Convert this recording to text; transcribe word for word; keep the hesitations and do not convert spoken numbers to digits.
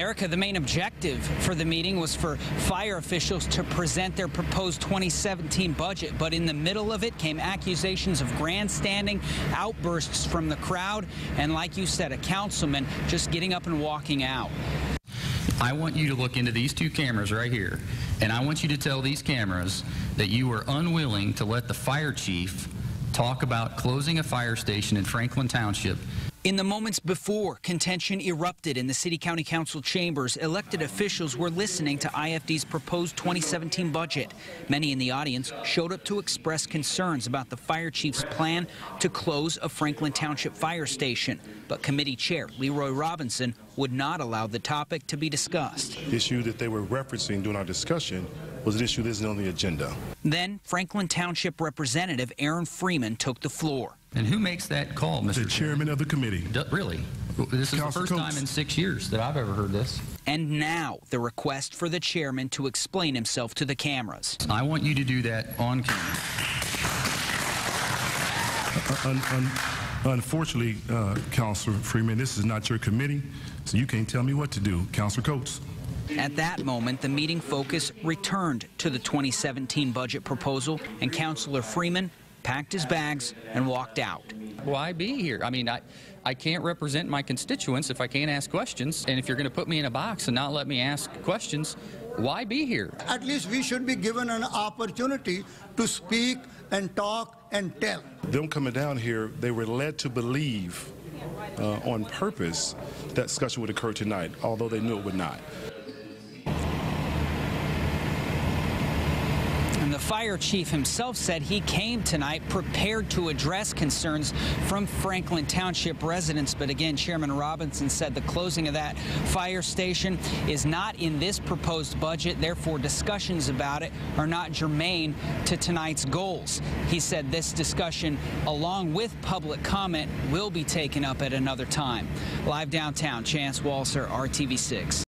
Erica, the main objective for the meeting was for fire officials to present their proposed twenty seventeen budget, but in the middle of it came accusations of grandstanding, outbursts from the crowd, and like you said, a councilman just getting up and walking out. I want you to look into these two cameras right here, and I want you to tell these cameras that you were unwilling to let the fire chief talk about closing a fire station in Franklin Township. In the moments before, contention erupted in the city-county council chambers. Elected officials were listening to I F D's proposed twenty seventeen budget. Many in the audience showed up to express concerns about the fire chief's plan to close a Franklin Township fire station. But committee chair Leroy Robinson would not allow the topic to be discussed. The issue that they were referencing during our discussion was an issue that isn't on the agenda. Then Franklin Township Representative Aaron Freeman took the floor. And who makes that call, Mister The chairman of the committee. D really? This is the first time in six years that I've ever heard this. And now the request for the chairman to explain himself to the cameras. I want you to do that on camera. Un un unfortunately, uh, Councillor Freeman, this is not your committee, so you can't tell me what to do. Councillor Coates. At that moment, the meeting focus returned to the twenty seventeen budget proposal, and Councillor Freeman packed his bags and walked out. Why be here? I mean, I, I can't represent my constituents if I can't ask questions, and if you're going to put me in a box and not let me ask questions, why be here? At least we should be given an opportunity to speak and talk and tell. Them coming down here, they were led to believe uh, on purpose that discussion would occur tonight, although they knew it would not. The fire chief himself said he came tonight prepared to address concerns from Franklin Township residents. But again, Chairman Robinson said the closing of that fire station is not in this proposed budget. Therefore, discussions about it are not germane to tonight's goals. He said this discussion, along with public comment, will be taken up at another time. Live downtown, Chance Walser, R T V six.